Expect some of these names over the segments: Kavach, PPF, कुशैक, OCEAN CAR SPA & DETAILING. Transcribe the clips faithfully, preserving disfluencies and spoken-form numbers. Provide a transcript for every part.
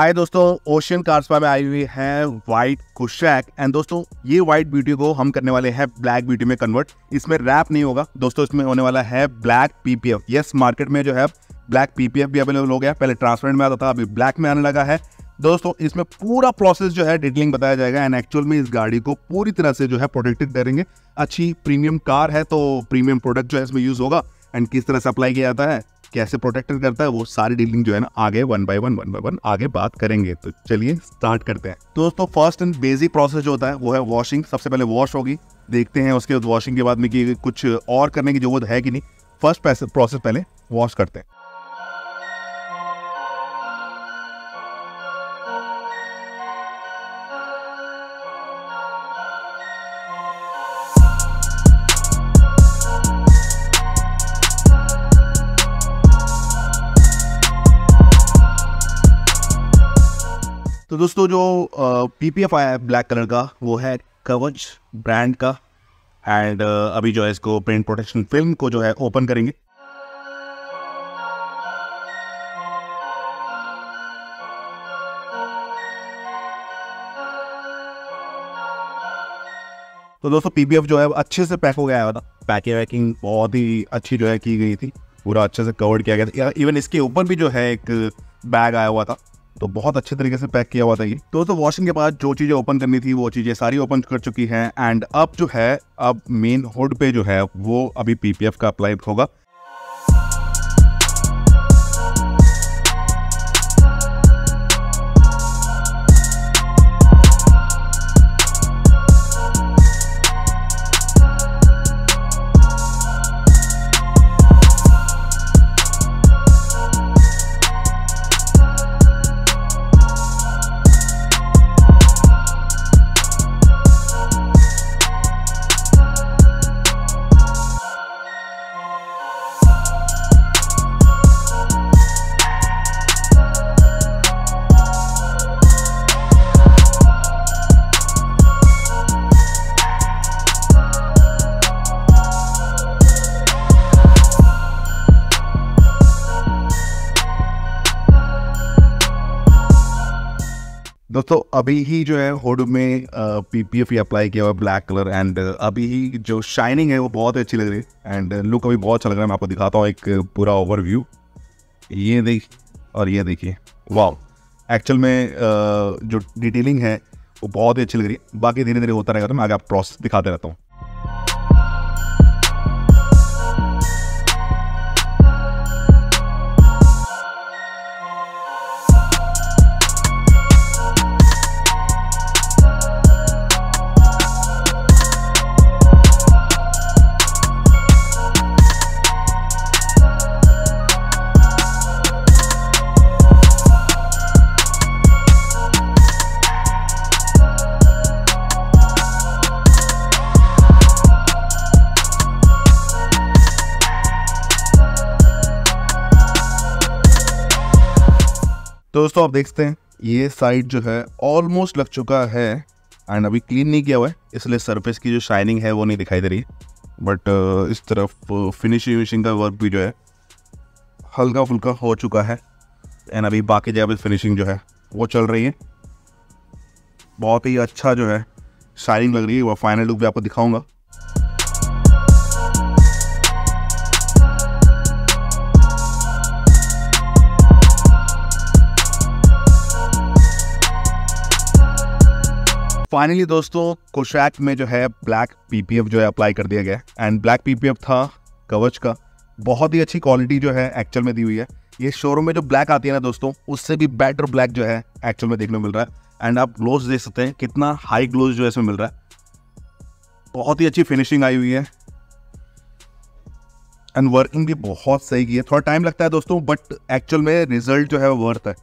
हाय दोस्तों, ocean car spa में आई हुई है वाइट कुशैक। एंड दोस्तों ये वाइट ब्यूटी को हम करने वाले हैं ब्लैक ब्यूटी में कन्वर्ट। इसमें रैप नहीं होगा दोस्तों, इसमें होने वाला है ब्लैक पीपीएफ। यस, मार्केट में जो है ब्लैक पीपीएफ भी अवेलेबल हो गया। पहले ट्रांसपेरेंट में आता था, अभी ब्लैक में आने लगा है। दोस्तों इसमें पूरा प्रोसेस जो है डिटेलिंग बताया जाएगा एंड एक्चुअल में इस गाड़ी को पूरी तरह से जो है प्रोटेक्टेड करेंगे। अच्छी प्रीमियम कार है तो प्रीमियम प्रोडक्ट जो है इसमें यूज होगा एंड किस तरह से अप्लाई किया जाता है, कैसे प्रोटेक्ट करता है, वो सारी डीलिंग जो है ना आगे one by one one by one आगे बात करेंगे। तो चलिए स्टार्ट करते हैं। दोस्तों फर्स्ट एंड बेसिक प्रोसेस जो होता है वो है वॉशिंग। सबसे पहले वॉश होगी, देखते हैं उसके बाद वॉशिंग के बाद में कि कुछ और करने की जरूरत है कि नहीं। फर्स्ट प्रोसेस पहले वॉश करते हैं। तो दोस्तों जो पीपीएफ आया है ब्लैक कलर का वो है कवच ब्रांड का। एंड uh, अभी जो है इसको पेंट प्रोटेक्शन फिल्म को जो है ओपन करेंगे। तो दोस्तों पीपीएफ जो है अच्छे से पैक हो गया है। पैकिंग वैकिंग बहुत ही अच्छी जो है की गई थी, पूरा अच्छे से कवर किया गया था। इवन इसके ऊपर भी जो है एक बैग आया हुआ था तो बहुत अच्छे तरीके से पैक किया हुआ था ये। तो तो वॉशिंग के बाद जो चीज़ें ओपन करनी थी वो चीज़ें सारी ओपन कर चुकी हैं। एंड अब जो है अब मेन हुड पे जो है वो अभी पीपीएफ का अप्लाई होगा। दोस्तों अभी ही जो है हुड में पीपीएफ अप्लाई किया हुआ ब्लैक कलर। एंड अभी ही जो शाइनिंग है वो बहुत अच्छी लग रही है एंड लुक अभी बहुत अच्छा लग रहा है। मैं आपको दिखाता हूँ एक पूरा ओवरव्यू। ये देखिए और ये देखिए, वाह। एक्चुअल में uh, जो डिटेलिंग है वो बहुत ही अच्छी लग रही है। बाकी धीरे धीरे होता रहेगा तो मैं आगे आप प्रोसेस दिखाते रहता हूँ। तो दोस्तों आप देखते हैं ये साइड जो है ऑलमोस्ट लग चुका है एंड अभी क्लीन नहीं किया हुआ है इसलिए सरफेस की जो शाइनिंग है वो नहीं दिखाई दे रही। बट इस तरफ फिनिशिंग विनिशिंग का वर्क भी जो है हल्का फुल्का हो चुका है एंड अभी बाकी जगह पर फिनिशिंग जो है वो चल रही है। बहुत ही अच्छा जो है शाइनिंग लग रही है। वह फाइनल लुक भी आपको दिखाऊँगा। फाइनली दोस्तों कुशैक में जो है ब्लैक पीपीएफ जो है अप्लाई कर दिया गया एंड ब्लैक पीपीएफ था कवच का। बहुत ही अच्छी क्वालिटी जो है एक्चुअल में दी हुई है। ये शोरूम में जो ब्लैक आती है ना दोस्तों, उससे भी बेटर ब्लैक जो है एक्चुअल में देखने को मिल रहा है। एंड आप ग्लोज देख सकते हैं कितना हाई ग्लोज जो है इसमें मिल रहा है। बहुत ही अच्छी फिनिशिंग आई हुई है एंड वर्किंग भी बहुत सही की है। थोड़ा टाइम लगता है दोस्तों बट एक्चुअल में रिजल्ट जो है वो वर्थ है।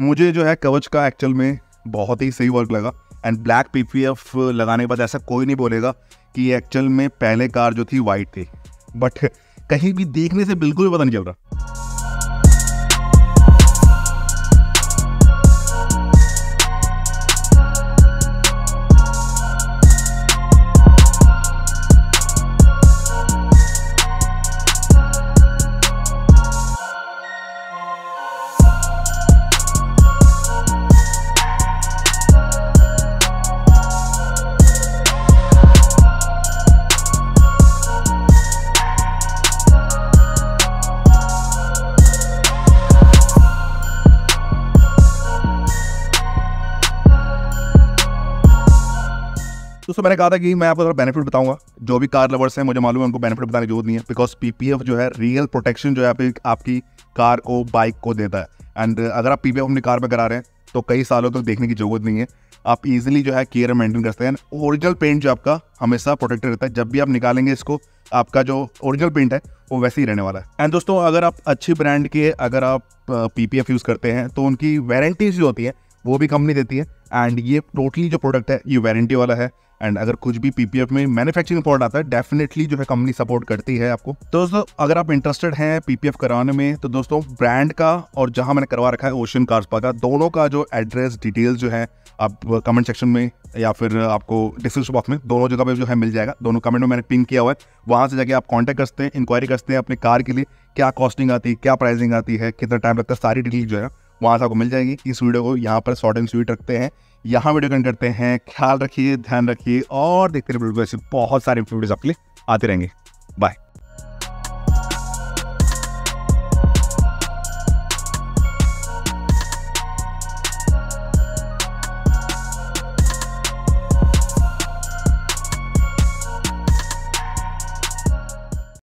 मुझे जो है कवच का एक्चुअल में बहुत ही सही वर्क लगा एंड ब्लैक पीपीएफ लगाने के बाद ऐसा कोई नहीं बोलेगा कि एक्चुअल में पहले कार जो थी वाइट थी। बट कहीं भी देखने से बिल्कुल भी पता नहीं चल रहा। दोस्तों मैंने कहा था कि मैं आपको थोड़ा बेनिफिट बताऊंगा, जो भी कार लवर्स हैं मुझे मालूम है उनको बेनिफिट बताने की जरूरत नहीं है, बिकॉज पीपीएफ जो है रियल प्रोटेक्शन जो है आपकी कार को बाइक को देता है। एंड अगर आप पीपीएफ अपनी कार में करा रहे हैं तो कई सालों तक तो देखने की जरूरत नहीं है, आप इजीली जो है केयर मेंटेन करते हैं। एंड ओरिजिनल पेंट जो आपका हमेशा प्रोटेक्टेड रहता है, जब भी आप निकालेंगे इसको आपका जो ओरिजिनल पेंट है वो वैसे ही रहने वाला है। एंड दोस्तों अगर आप अच्छी ब्रांड के अगर आप पीपीएफ यूज़ करते हैं तो उनकी वारंटीज जो होती है वो भी कंपनी देती है। एंड ये टोटली जो प्रोडक्ट है ये वारंटी वाला है। एंड अगर कुछ भी पीपीएफ में मैन्युफैक्चरिंग फॉल्ट आता है डेफिनेटली जो है कंपनी सपोर्ट करती है आपको। तो दोस्तों अगर आप इंटरेस्टेड हैं पीपीएफ कराने में तो दोस्तों ब्रांड का और जहां मैंने करवा रखा है ओशन कार स्पा का, दोनों का जो एड्रेस डिटेल्स जो है आप कमेंट सेक्शन में या फिर आपको डिस्क्रिप्शन बॉक्स में दोनों जगह पे जो है मिल जाएगा। दोनों कमेंट में मैंने पिन किया हुआ है, वहाँ से जाके आप कॉन्टैक्ट करते हैं, इंक्वायरी करते हैं अपनी कार के लिए क्या कॉस्टिंग आती है, क्या प्राइसिंग आती है, कितना टाइम लगता है, सारी डिटेल जो है वहाँ से आपको मिल जाएगी। इस वीडियो को यहाँ पर शॉर्ट एंड स्वीट रखते हैं, यहाँ वीडियो कंड करते हैं। ख्याल रखिए, ध्यान रखिए और देखते रहिए, बहुत सारे वीडियोस आपके लिए आते रहेंगे। बाय।